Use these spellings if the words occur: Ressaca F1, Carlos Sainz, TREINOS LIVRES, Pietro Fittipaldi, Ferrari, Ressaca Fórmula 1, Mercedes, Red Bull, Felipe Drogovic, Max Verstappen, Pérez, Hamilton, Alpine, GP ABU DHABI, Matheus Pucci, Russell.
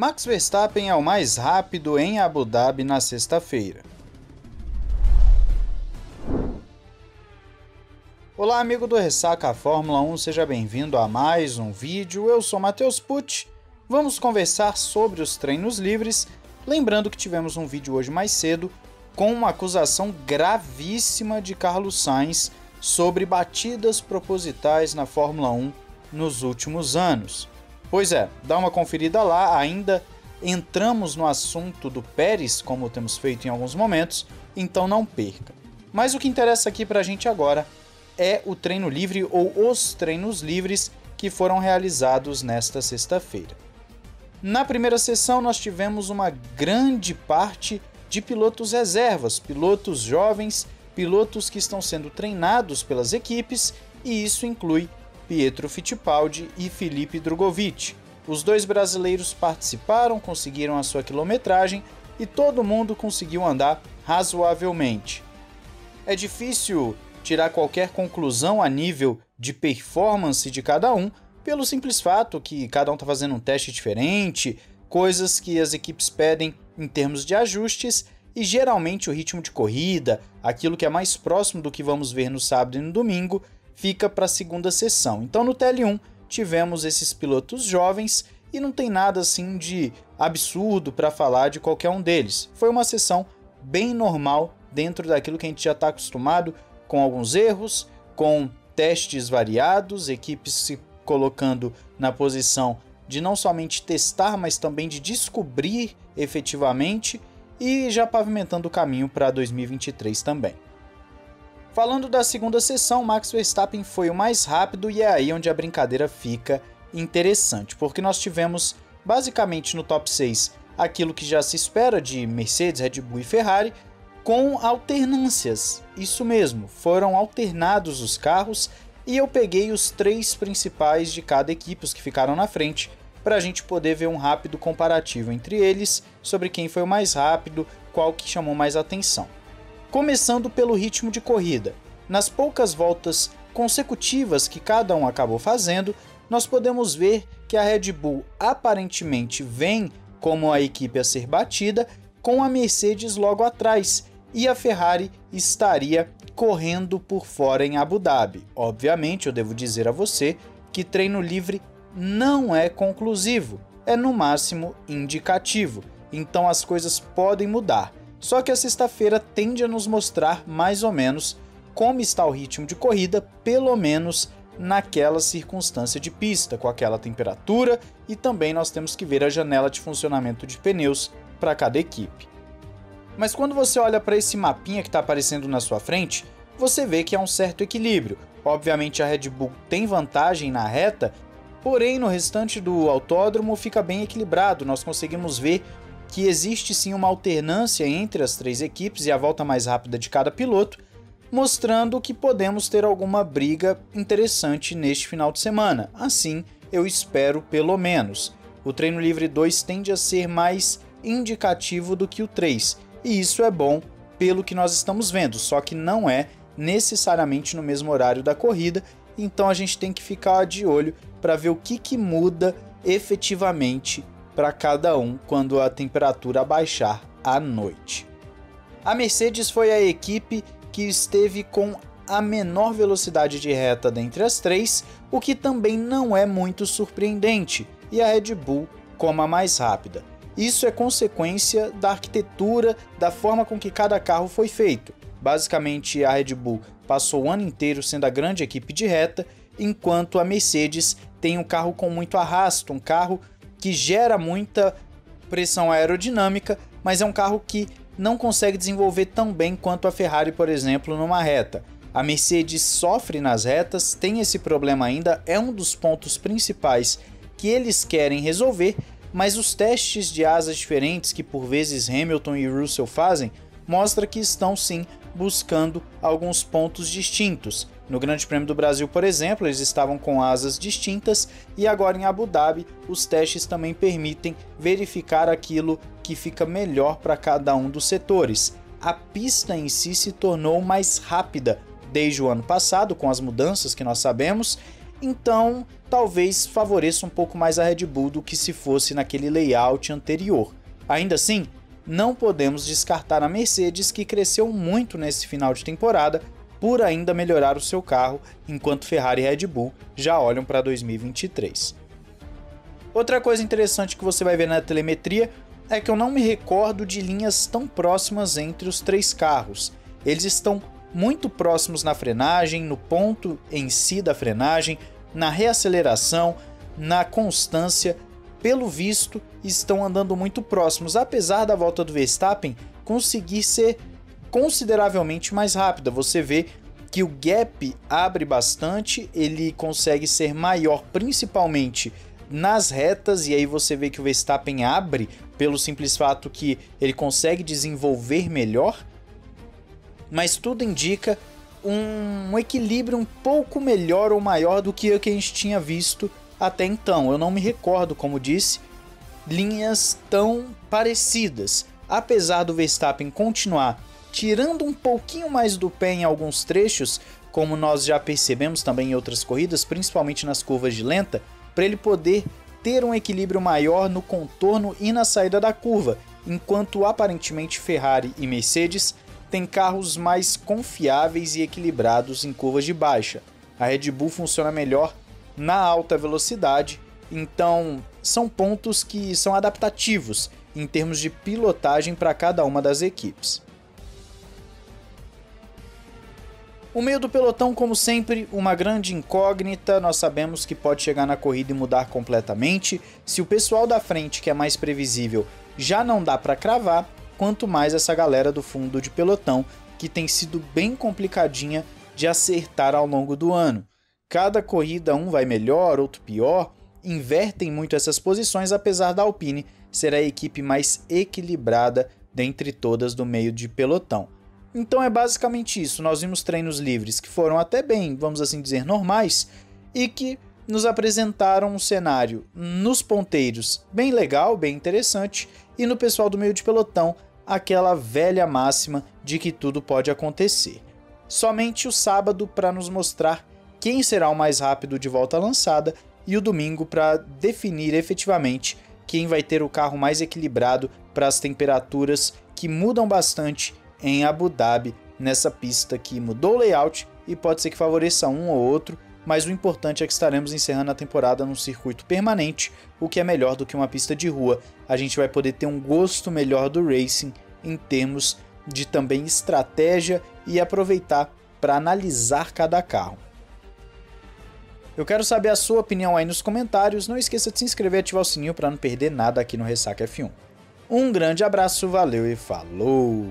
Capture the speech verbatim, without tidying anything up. Max Verstappen é o mais rápido em Abu Dhabi na sexta-feira. Olá, amigo do Ressaca Fórmula um, seja bem-vindo a mais um vídeo. Eu sou Matheus Pucci. Vamos conversar sobre os treinos livres, lembrando que tivemos um vídeo hoje mais cedo com uma acusação gravíssima de Carlos Sainz sobre batidas propositais na Fórmula um nos últimos anos. Pois é, dá uma conferida lá, ainda entramos no assunto do Pérez, como temos feito em alguns momentos, então não perca. Mas o que interessa aqui pra gente agora é o treino livre ou os treinos livres que foram realizados nesta sexta-feira. Na primeira sessão nós tivemos uma grande parte de pilotos reservas, pilotos jovens, pilotos que estão sendo treinados pelas equipes, e isso inclui Pietro Fittipaldi e Felipe Drogovic. Os dois brasileiros participaram, conseguiram a sua quilometragem e todo mundo conseguiu andar razoavelmente. É difícil tirar qualquer conclusão a nível de performance de cada um, pelo simples fato que cada um está fazendo um teste diferente, coisas que as equipes pedem em termos de ajustes, e geralmente o ritmo de corrida, aquilo que é mais próximo do que vamos ver no sábado e no domingo, fica para a segunda sessão. Então no T L um tivemos esses pilotos jovens e não tem nada assim de absurdo para falar de qualquer um deles. Foi uma sessão bem normal dentro daquilo que a gente já está acostumado, com alguns erros, com testes variados, equipes se colocando na posição de não somente testar, mas também de descobrir efetivamente, e já pavimentando o caminho para dois mil e vinte e três também. Falando da segunda sessão, Max Verstappen foi o mais rápido, e é aí onde a brincadeira fica interessante, porque nós tivemos basicamente no top seis aquilo que já se espera de Mercedes, Red Bull e Ferrari, com alternâncias. Isso mesmo, foram alternados os carros e eu peguei os três principais de cada equipe, os que ficaram na frente, para a gente poder ver um rápido comparativo entre eles sobre quem foi o mais rápido, qual que chamou mais atenção. Começando pelo ritmo de corrida. Nas poucas voltas consecutivas que cada um acabou fazendo, nós podemos ver que a Red Bull aparentemente vem como a equipe a ser batida, com a Mercedes logo atrás, e a Ferrari estaria correndo por fora em Abu Dhabi. Obviamente, eu devo dizer a você que treino livre não é conclusivo, é no máximo indicativo, então as coisas podem mudar. Só que a sexta-feira tende a nos mostrar mais ou menos como está o ritmo de corrida, pelo menos naquela circunstância de pista, com aquela temperatura, e também nós temos que ver a janela de funcionamento de pneus para cada equipe. Mas quando você olha para esse mapinha que está aparecendo na sua frente, você vê que há um certo equilíbrio. Obviamente a Red Bull tem vantagem na reta, porém no restante do autódromo fica bem equilibrado, nós conseguimos ver que existe sim uma alternância entre as três equipes e a volta mais rápida de cada piloto, mostrando que podemos ter alguma briga interessante neste final de semana. Assim, eu espero pelo menos. O treino livre dois tende a ser mais indicativo do que o três, e isso é bom pelo que nós estamos vendo, só que não é necessariamente no mesmo horário da corrida, então a gente tem que ficar de olho para ver o que, que muda efetivamente para cada um quando a temperatura baixar à noite. A Mercedes foi a equipe que esteve com a menor velocidade de reta dentre as três, o que também não é muito surpreendente, e a Red Bull como a mais rápida. Isso é consequência da arquitetura, da forma com que cada carro foi feito. Basicamente, a Red Bull passou o ano inteiro sendo a grande equipe de reta, enquanto a Mercedes tem um carro com muito arrasto, um carro que gera muita pressão aerodinâmica, mas é um carro que não consegue desenvolver tão bem quanto a Ferrari, por exemplo, numa reta. A Mercedes sofre nas retas, tem esse problema ainda, é um dos pontos principais que eles querem resolver, mas os testes de asas diferentes que por vezes Hamilton e Russell fazem mostra que estão sim buscando alguns pontos distintos. No Grande Prêmio do Brasil, por exemplo, eles estavam com asas distintas, e agora em Abu Dhabi os testes também permitem verificar aquilo que fica melhor para cada um dos setores. A pista em si se tornou mais rápida desde o ano passado, com as mudanças que nós sabemos, então talvez favoreça um pouco mais a Red Bull do que se fosse naquele layout anterior. Ainda assim, não podemos descartar a Mercedes, que cresceu muito nesse final de temporada, por ainda melhorar o seu carro, enquanto Ferrari e Red Bull já olham para dois mil e vinte e três. Outra coisa interessante que você vai ver na telemetria é que eu não me recordo de linhas tão próximas entre os três carros. Eles estão muito próximos na frenagem, no ponto em si da frenagem, na reaceleração, na constância. Pelo visto, estão andando muito próximos, apesar da volta do Verstappen conseguir ser consideravelmente mais rápida. Você vê que o gap abre bastante, ele consegue ser maior principalmente nas retas, e aí você vê que o Verstappen abre pelo simples fato que ele consegue desenvolver melhor, mas tudo indica um equilíbrio um pouco melhor ou maior do que o que a gente tinha visto até então. Eu não me recordo, como disse, linhas tão parecidas, apesar do Verstappen continuar tirando um pouquinho mais do pé em alguns trechos, como nós já percebemos também em outras corridas, principalmente nas curvas de lenta, para ele poder ter um equilíbrio maior no contorno e na saída da curva, enquanto aparentemente Ferrari e Mercedes têm carros mais confiáveis e equilibrados em curvas de baixa. A Red Bull funciona melhor na alta velocidade, então são pontos que são adaptativos em termos de pilotagem para cada uma das equipes. O meio do pelotão, como sempre, uma grande incógnita. Nós sabemos que pode chegar na corrida e mudar completamente. Se o pessoal da frente, que é mais previsível, já não dá para cravar, quanto mais essa galera do fundo de pelotão, que tem sido bem complicadinha de acertar ao longo do ano. Cada corrida um vai melhor, outro pior, invertem muito essas posições, apesar da Alpine ser a equipe mais equilibrada dentre todas do meio de pelotão. Então é basicamente isso. Nós vimos treinos livres que foram até bem, vamos assim dizer, normais, e que nos apresentaram um cenário nos ponteiros bem legal, bem interessante, e no pessoal do meio de pelotão, aquela velha máxima de que tudo pode acontecer. Somente o sábado para nos mostrar quem será o mais rápido de volta lançada, e o domingo para definir efetivamente quem vai ter o carro mais equilibrado para as temperaturas que mudam bastante em Abu Dhabi, nessa pista que mudou o layout e pode ser que favoreça um ou outro, mas o importante é que estaremos encerrando a temporada num circuito permanente, o que é melhor do que uma pista de rua. A gente vai poder ter um gosto melhor do racing em termos de também estratégia e aproveitar para analisar cada carro. Eu quero saber a sua opinião aí nos comentários. Não esqueça de se inscrever e ativar o sininho para não perder nada aqui no Ressaca F um. Um grande abraço, valeu e falou!